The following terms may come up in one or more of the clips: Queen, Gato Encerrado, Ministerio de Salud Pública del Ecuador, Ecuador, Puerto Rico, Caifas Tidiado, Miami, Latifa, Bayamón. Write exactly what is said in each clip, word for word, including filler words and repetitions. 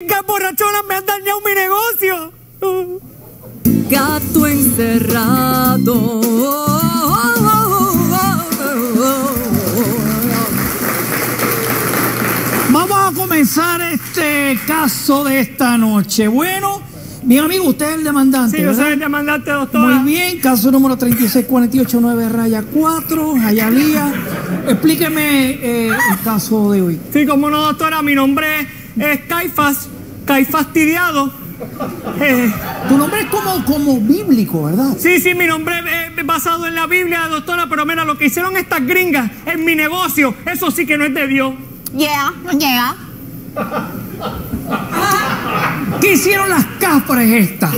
¡Qué borrachonas me han dañado mi negocio! Gato encerrado, oh, oh, oh, oh, oh, oh. Vamos a comenzar este caso de esta noche. Bueno, mi amigo, usted es el demandante. Sí, yo soy el demandante, doctora. Muy bien, caso número tres seis cuatro ocho nueve raya cuatro, Jayalía. Explíqueme eh, el caso de hoy. Sí, como no, doctora, mi nombre es Caifas, Caifas Tidiado. Eh, tu nombre es como, como bíblico, ¿verdad? Sí, sí, mi nombre es basado en la Biblia, doctora, pero mira, lo que hicieron estas gringas en mi negocio, eso sí que no es de Dios. Yeah, yeah. ¿Qué hicieron las cápras estas?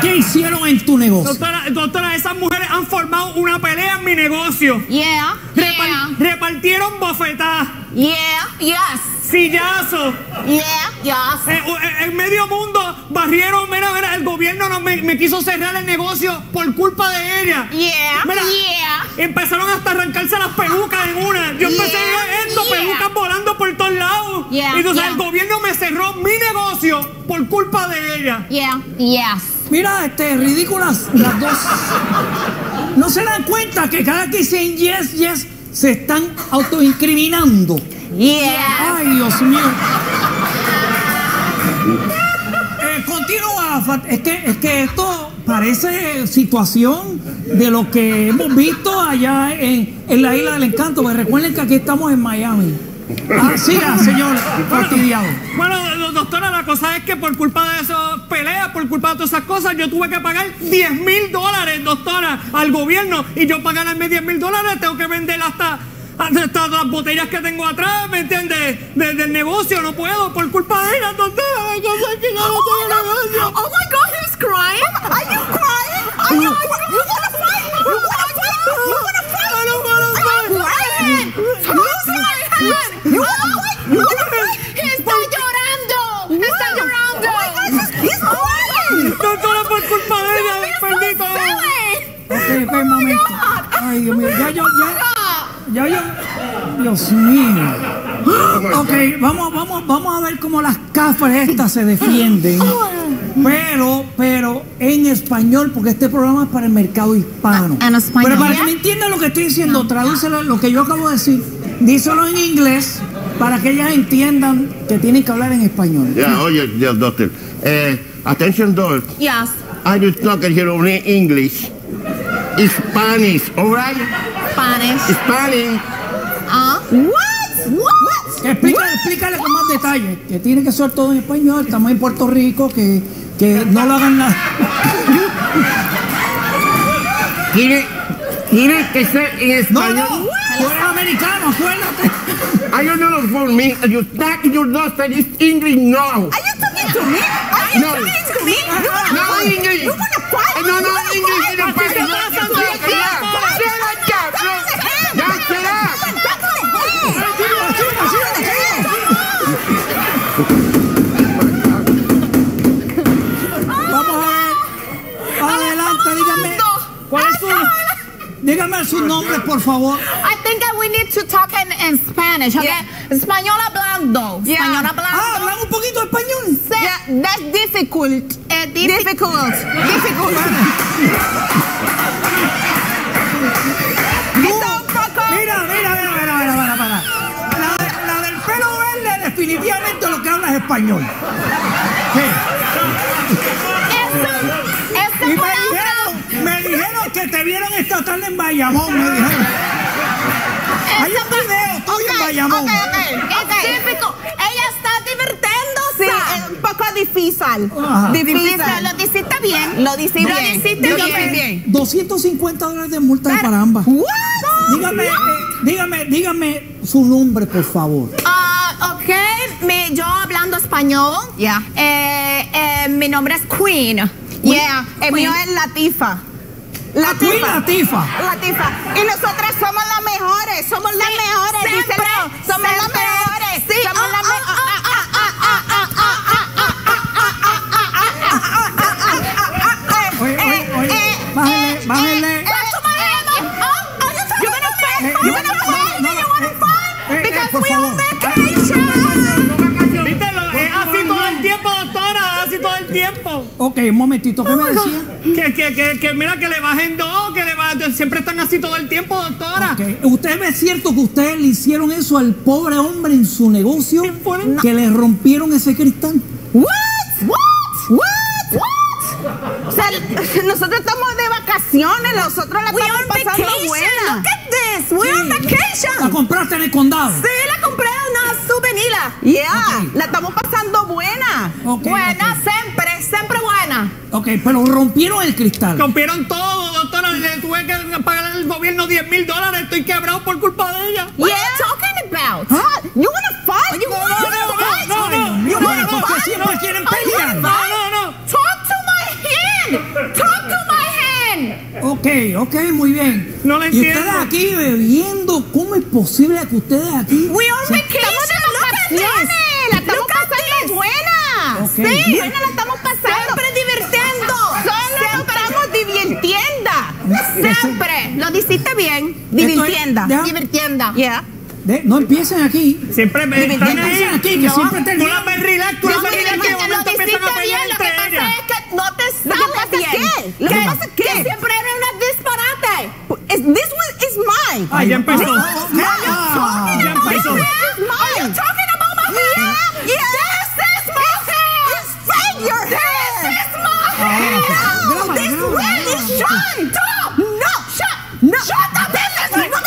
¿Qué hicieron en tu negocio? Doctora, doctora, esas mujeres han formado una pelea en mi negocio. Yeah, Repar yeah. Repartieron bofetadas. Yeah, yes. Sillazo. Yeah, yes. eh, eh, en medio mundo barrieron, mira, mira, el gobierno no me, me quiso cerrar el negocio por culpa de ella. Yeah, mira, yeah. Empezaron hasta arrancarse las pelucas en una. Yo empecé yeah, esto, yeah. pelucas volando por todos lados. Yeah, Entonces yeah. el gobierno me cerró mi negocio por culpa de ella. Yeah, yes. Mira, este, ridículas las dos. No se dan cuenta que cada que dicen yes, yes, se están autoincriminando. Yeah. Ay, Dios mío. Eh, continúa, es que, es que esto parece situación de lo que hemos visto allá en, en la Isla del Encanto. Porque recuerden que aquí estamos en Miami. Ah, sí, ah, señor fastidiado. Bueno, bueno, doctora, la cosa es que por culpa de esas peleas, por culpa de todas esas cosas, yo tuve que pagar diez mil dólares, doctora, al gobierno. Y yo para ganarme diez mil dólares tengo que vender hasta... Estas las botellas que tengo atrás, ¿me entiendes? Desde el negocio, no puedo, por culpa de ella, doctora. La cosa es que yo no tengo negocio. Oh my God, he's crying. Are you crying? Are you, you wanna fight? You wanna fight? You wanna fight? I don't wanna fight. I'm crying. Close my hand. You wanna fight? You wanna fight? Está llorando. Está llorando. Oh my God, he's crying. Doctora, por culpa de ella, bendito. Okay, espera un momento. Ay, Dios mío, ya yo, ya. Ya, ya, Dios mío. Ok, vamos, vamos, vamos a ver cómo las cáfaras estas se defienden. Pero, pero en español, porque este programa es para el mercado hispano. En español. Pero para que me entiendan lo que estoy diciendo, tradúcelo lo que yo acabo de decir. Díselo en inglés para que ellas entiendan que tienen que hablar en español. Yeah, oye, oh, yes, doctor. Eh, attention, doctor. Yes. I just talk in English. Spanish, all right? Spanish. Spanish. Ah. Uh, what? What? Explícale, explícale con más detalle. Que tiene que ser todo en español. Estamos en Puerto Rico, que, que no lo hagan nada. Tiene, tiene que ser en español. No, no. Tú eres americano, acuérdate. I don't know for me. You talk your daughter is English now. Are you talking to me? Are you no. talking to me? You wanna no, fight? English. You wanna fight? No, no, no English. You wanna fight? Dígame sus nombres, por favor. I think that we need to talk in, in Spanish, okay? Yeah. Español hablando. Yeah. Español hablando. Ah, hablan un poquito español. Sí. Yeah, that's difficult. Uh, difficult. Difficult. Mira, mira, mira, mira, mira, mira, mira. La, de, la del pelo verde, definitivamente lo que habla es español. Sí. Eso, eso que te vieron esta tarde en Bayamón, me dijeron. Hay un video tuyo en Bayamón. Okay, okay. Es típico. Ella está divirtiéndose. Sí, es un poco difícil. Ajá. Difícil. Lo hiciste bien. Lo hiciste bien. Lo hiciste bien. Dígame, bien. doscientos cincuenta dólares de multa Pero, para ambas. What? Dígame, eh, dígame, dígame su nombre, por favor. Ah, uh, ok. Me, yo hablando español. Yeah. Eh, eh, mi nombre es Queen. Queen. Yeah. Queen. El mío es Latifa. La Queen Latifa. Latifa. Y nosotras somos las mejores. Somos sí, las mejores. Siempre, somos siempre. las mejores. Sí, somos oh, las mejores. Oh, oh, oh, oh, oye, oye, oye. Bájale, bájale. You're gonna fight. You're gonna fight. You wanna fight? Because we all make a nation. Viste, así todo el el tiempo, doctora, así todo el tiempo. Ok, un momentito, ¿qué no, me decía? Que, que, que, que mira, que le bajen dos, que le bajen, siempre están así todo el tiempo, doctora. Okay. ¿Usted es cierto que ustedes le hicieron eso al pobre hombre en su negocio? No. Que le rompieron ese cristal. ¿What? ¿What? ¿What? ¿What? O sea, nosotros estamos de vacaciones, nosotros la We estamos pasando vacation. Buena. Look at this, we're sí. On vacation. La compraste en el condado. Sí, la compré en una souvenila. Yeah, okay. La estamos pasando buena. Okay, buena, okay. siempre, siempre buena. Ok, pero rompieron el cristal. Rompieron todo, doctora. Le tuve que pagar al gobierno diez mil dólares. Estoy quebrado por culpa de ella. What yeah. are you talking about? Huh? You wanna fight? You wanna fight? No, no, no, no, no, no, you wanna no, fight? Siempre quieren pelear. No, no, no. Talk to my hand. Talk to my hand. Ok, ok, muy bien. No lo entiendo. Y ustedes aquí bebiendo. ¿Cómo es posible que ustedes aquí? We are on vacation. Estamos de vacaciones. La estamos pasando buena. Okay. Sí, buena la estamos pasando. Siempre divirtiendo. Solo estamos divirtienda. Siempre. Lo hiciste bien. Divirtienda. Divirtienda. Yeah. De, no empiecen aquí. Siempre me están ahí, aquí, que no, siempre te la relax, tú no, no, no, que no, que no te empiezan a bien, lo que pasa es que no te sabes bien. Lo que pasa es que siempre era una disparate. Is, this one is mine. Ah, ya empezó. This one is mine. Ah, ya empezó. This is mine. You're talking about my hair. Yeah. Yeah. This is my hair. It's fake your hair. This is my hair. No, this one is shine. Stop. No, shut. No, shut up. This is my hair.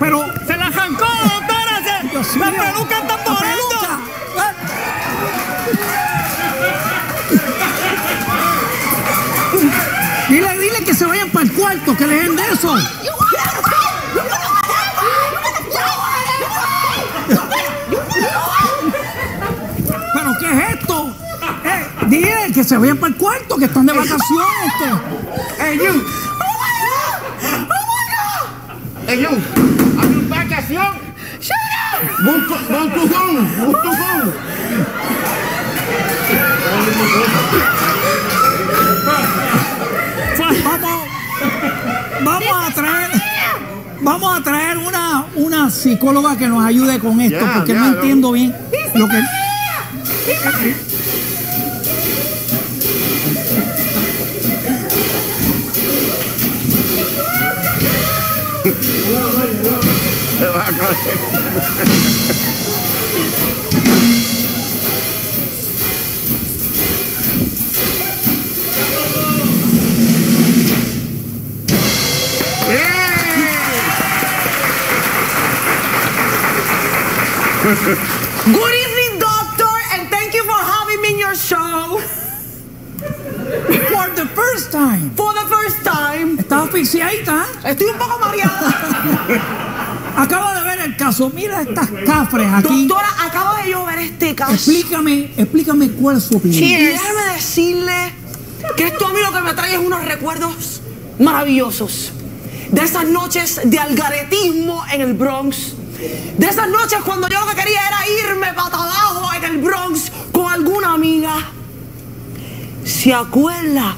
Pero se la jancó, doctora. Se, Dios la mío, peluca está morando. Dile, dile que se vayan para el cuarto, que le den de eso. Pero ¿qué es esto? Eh, dile que se vayan para el cuarto, que están de vacaciones. Hey, you. Hey, you. Vacación. Shut up. Van tu gol, van tu gol. Vamos, vamos a traer, vamos a traer una una psicóloga que nos ayude con esto, yeah, porque yeah, no entiendo bien lo que. Good evening, doctor, and thank you for having me in your show. For the first time. For the first time. ¿Estás asfixiadita? Estoy un poco mareada. Acabo de ver el caso, mira estas cafres aquí. Doctora, acabo de yo ver este caso. Explícame, explícame cuál es su opinión. Sí, déjame decirle que esto a mí lo que me trae es unos recuerdos maravillosos. De esas noches de algaretismo en el Bronx. De esas noches cuando yo lo que quería era irme pata abajo en el Bronx con alguna amiga. ¿Se acuerda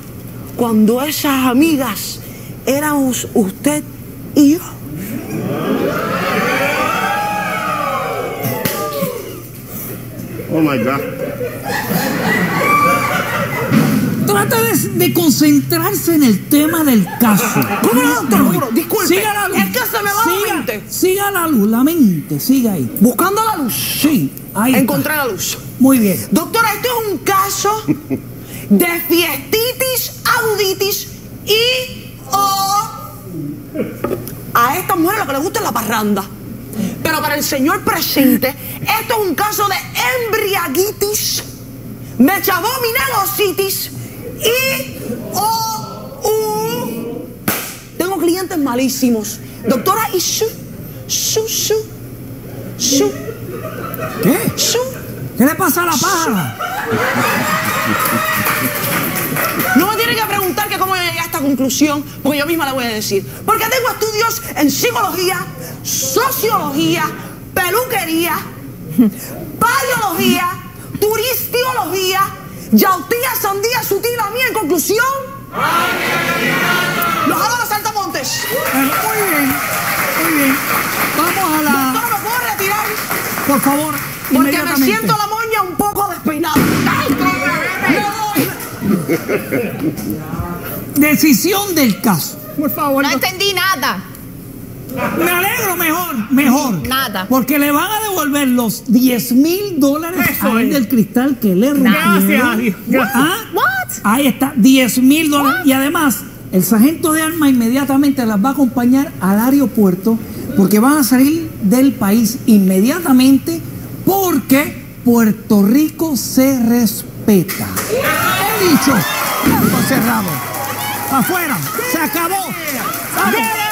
cuando esas amigas éramos usted y yo? Oh my God. Trata de, de concentrarse en el tema del caso. ¿Cómo no, doctor? Juro, disculpe. Siga la luz. Es que se me va siga, la mente. Siga la luz, la mente, siga ahí. Buscando la luz. Sí, ahí. Encontré la luz. Muy bien. Doctora, este es un caso de fiestitis, auditis y o. A esta mujer lo que le gusta es la parranda. Pero para el señor presente, esto es un caso de embriaguitis, mechabominalositis y o u. Tengo clientes malísimos. Doctora, y su, su, su, su. ¿Qué? Su. ¿Qué le pasa a la pájara? No me tienen que preguntar que cómo yo llegué a esta conclusión, porque yo misma la voy a decir. Porque tengo estudios en psicología, sociología, peluquería, paleología, turistiología, yautía, sandía, sutil. A mí en conclusión, los hago los saltamontes. tres. Bueno, muy bien, muy bien. Vamos a la... Doctora, ¿me puedo retirar? Por favor, porque me siento la moña un poco despeinada. Decisión del caso. Por favor. No entendí nada. Me alegro, mejor, mejor. Nada. Porque le van a devolver los diez mil dólares del cristal que le robó. Gracias a Dios. ¿Ah? Ahí está, diez mil dólares. Y además, el sargento de armas inmediatamente las va a acompañar al aeropuerto porque van a salir del país inmediatamente porque Puerto Rico se respeta. He dicho, cerramos. Afuera, se acabó. ¡Vamos!